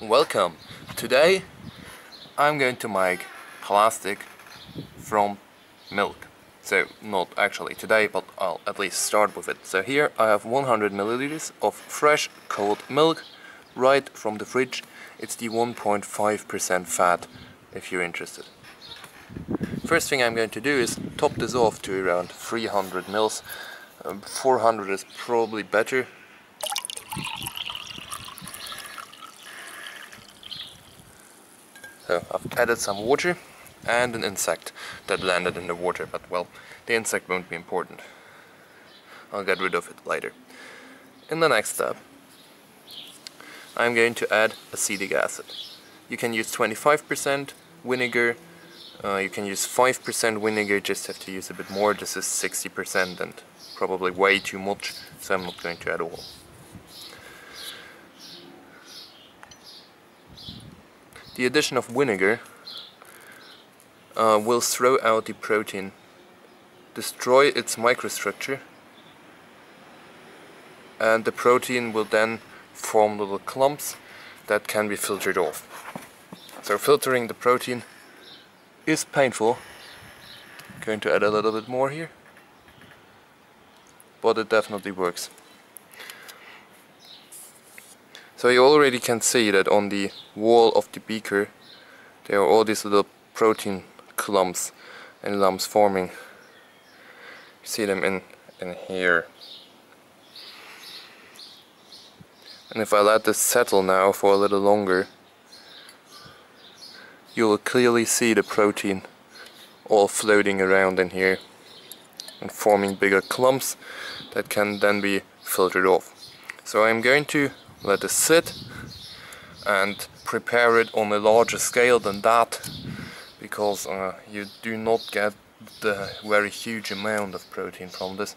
Welcome! Today I'm going to make plastic from milk. So not actually today, but I'll at least start with it. So here I have 100 milliliters of fresh cold milk right from the fridge. It's the 1.5% fat if you're interested. First thing I'm going to do is top this off to around 300 mils. 400 is probably better. So I've added some water and an insect that landed in the water, but well, the insect won't be important. I'll get rid of it later. In the next step, I'm going to add acetic acid. You can use 25% vinegar, you can use 5% vinegar, just have to use a bit more. This is 60% and probably way too much, so I'm not going to add all. The addition of vinegar will throw out the protein, destroy its microstructure, and the protein will then form little clumps that can be filtered off. So filtering the protein is painful. I'm going to add a little bit more here, but it definitely works. So you already can see that on the wall of the beaker there are all these little protein clumps and lumps forming. You see them in here. And if I let this settle now for a little longer, you will clearly see the protein all floating around in here and forming bigger clumps that can then be filtered off. So I'm going to let it sit and prepare it on a larger scale than that, because you do not get the very huge amount of protein from this.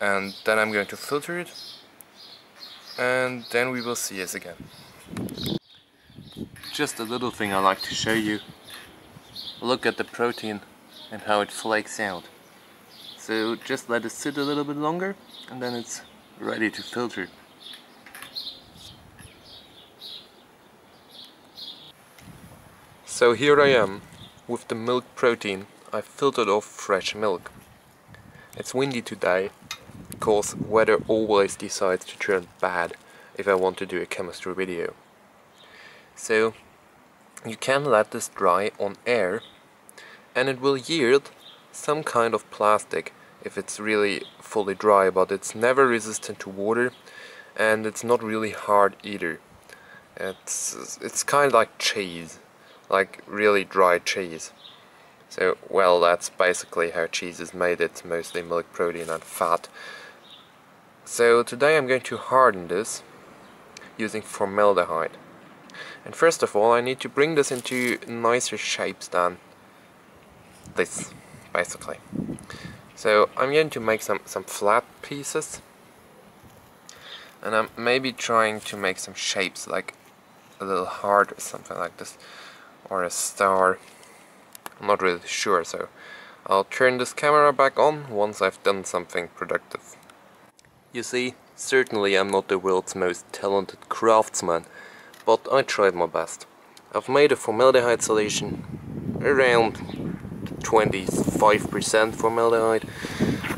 And then I'm going to filter it, and then we will see us again. Just a little thing I like to show you. Look at the protein and how it flakes out. So just let it sit a little bit longer and then it's ready to filter. So here I am with the milk protein. I filtered off fresh milk. It's windy today because weather always decides to turn bad if I want to do a chemistry video. So you can let this dry on air and it will yield some kind of plastic if it's really fully dry, but it's never resistant to water and it's not really hard either. It's kind of like cheese. Like really dry cheese. So well, that's basically how cheese is made. It's mostly milk protein and fat. So today I'm going to harden this using formaldehyde. And first of all I need to bring this into nicer shapes than this, basically. So I'm going to make some flat pieces, and I'm maybe trying to make some shapes like a little heart or something like this, or a star. I'm not really sure, so I'll turn this camera back on once I've done something productive. You see, certainly I'm not the world's most talented craftsman, but I tried my best. I've made a formaldehyde solution, around 25% formaldehyde,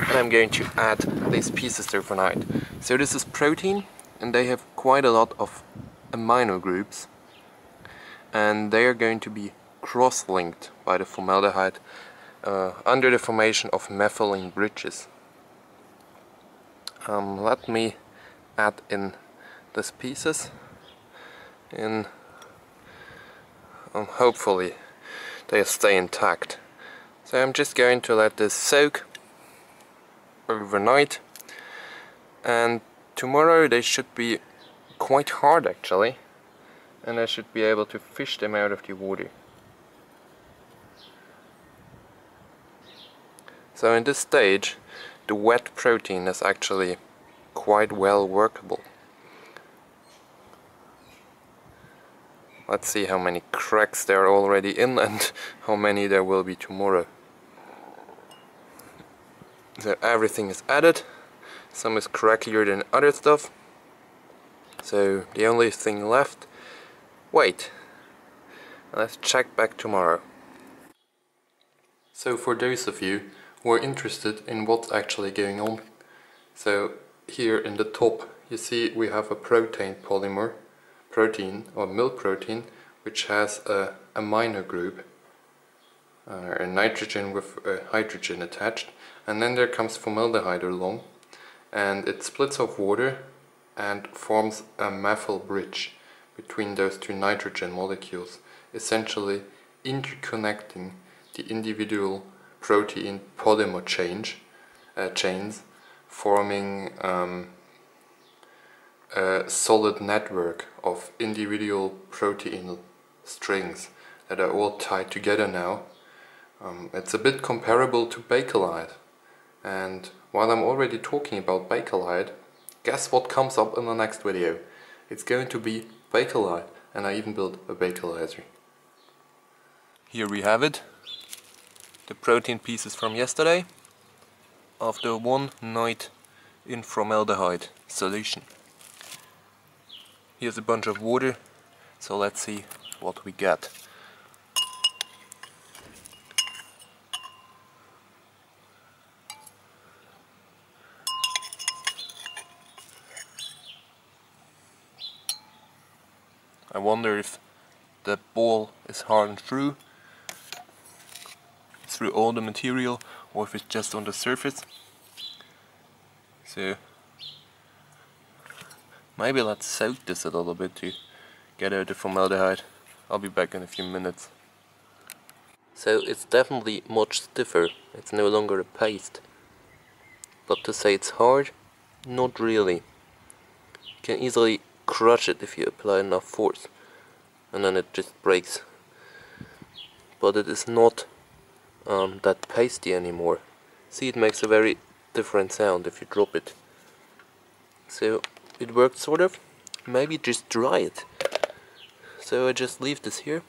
and I'm going to add these pieces overnight. So this is protein, and they have quite a lot of amino groups, and they are going to be cross-linked by the formaldehyde under the formation of methylene bridges. Let me add in these pieces and hopefully they stay intact. So I'm just going to let this soak overnight, and tomorrow they should be quite hard actually, and I should be able to fish them out of the water. So in this stage the wet protein is actually quite well workable. Let's see how many cracks there are already in and how many there will be tomorrow. So everything is added, some is crackier than other stuff. So the only thing left Wait, let's check back tomorrow. So for those of you who are interested in what's actually going on, so here in the top you see we have a protein polymer, or milk protein, which has a amino group, a nitrogen with a hydrogen attached, and then there comes formaldehyde along, and it splits off water and forms a methylene bridge between those two nitrogen molecules, essentially interconnecting the individual protein polymer chains, forming a solid network of individual protein strings that are all tied together now. It's a bit comparable to Bakelite, and while I'm already talking about Bakelite, guess what comes up in the next video? It's going to be Bakelite, and I even built a bakeliser. Here we have it, the protein pieces from yesterday after one night in formaldehyde solution. Here's a bunch of water, so let's see what we get. I wonder if that ball is hardened through all the material, or if it's just on the surface. So maybe let's soak this a little bit to get out the formaldehyde. I'll be back in a few minutes. So it's definitely much stiffer, it's no longer a paste. But to say it's hard, not really. You can easily crush it if you apply enough force, and then it just breaks. But it is not that pasty anymore. See, it makes a very different sound if you drop it. So it worked sort of. Maybe just dry it. So I just leave this here,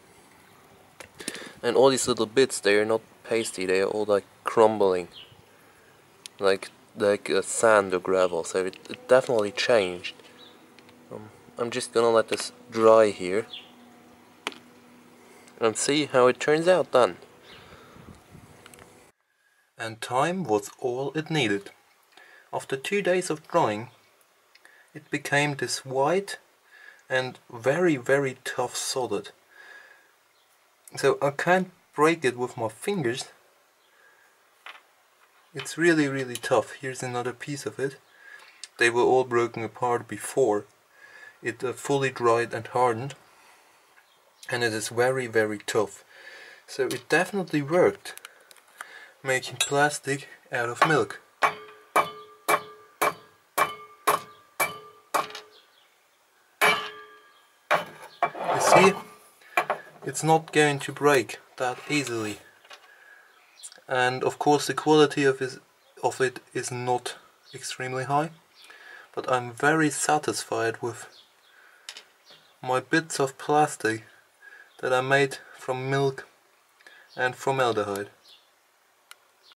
and all these little bits, they are not pasty, they are all like crumbling, like sand or gravel. So it definitely changed. I'm just gonna let this dry here and see how it turns out then. And time was all it needed. After 2 days of drying, it became this white and very, very tough solid. So I can't break it with my fingers. It's really, really tough. Here's another piece of it. They were all broken apart before it fully dried and hardened, and it is very, very tough. So it definitely worked, making plastic out of milk. You see, it's not going to break that easily, and of course the quality of it is not extremely high, but I'm very satisfied with my bits of plastic that I made from milk and formaldehyde.